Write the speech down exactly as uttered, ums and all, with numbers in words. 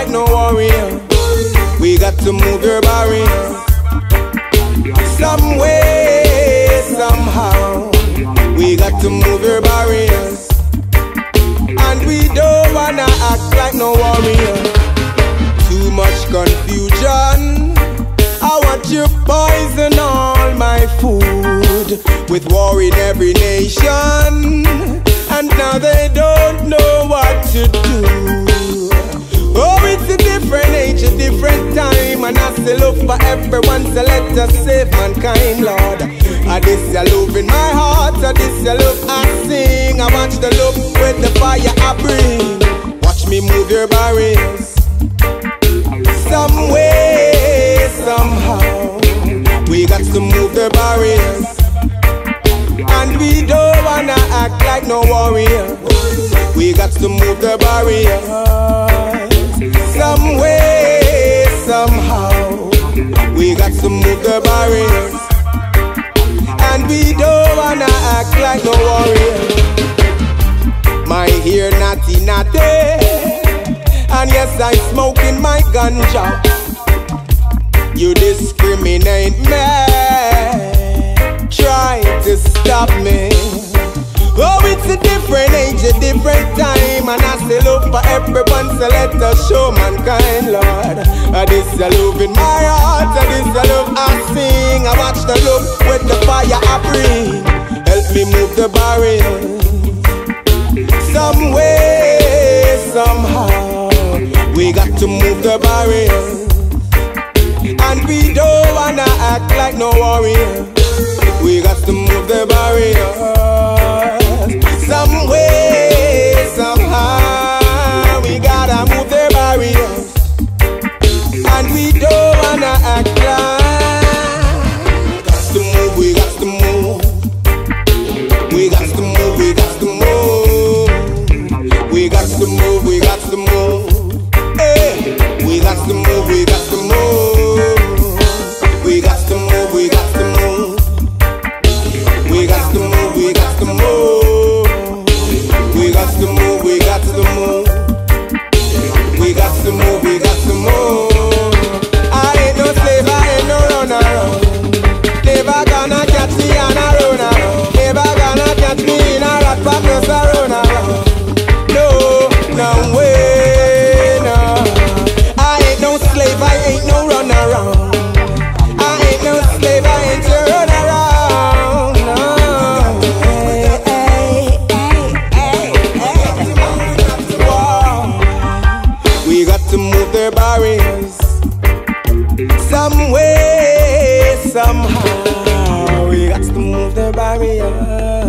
like no warrior. We got to move your barrier. Some way, somehow, we got to move your barriers. And we don't wanna act like no warrior. Too much confusion. I want you poison all my food with war in every nation. And now they don't know what to do. Oh, it's a different age, a different time, and I still look for everyone, so let us save mankind, Lord. I this your love in my heart, I this your love I sing. I watch the love with the fire I bring. Watch me move your barriers. Some way, somehow, we got to move the barriers. And we don't wanna act like no warrior. We got to move the barriers. Some way, somehow, we got to move the barriers. And we don't wanna act like no warrior. My ear natty natty, and yes I'm smoking my ganja. You discriminate me, trying to stop me. Oh, it's a different age, a different time, and I still look for everyone, so let us show mankind, Lord. I this a love in my heart, I this a love I sing. I watch the love with the fire I bring. Help me move the barriers. Some way, somehow, we got to move the barriers. And we don't wanna act like no warrior. We got to move the barriers. Some way, somehow, we gotta move the barriers. And we don't wanna act like. We got to move, we got to move. We got to move, we got to move. We got to move, we got to move. Hey, we got to move, we got to move. We got to move, we got to move. We got to move, we got to move. We got to move, we got to move. We got to move, we got to move. I ain't no slave, I ain't no runner. Never gonna catch me on a runner. Never gonna catch me in a rat pack, no runner. No, no way, no. I ain't no slave, I ain't no runner. I ain't no slave, I ain't your runner. Barriers. Some way, somehow, we got to move the barriers.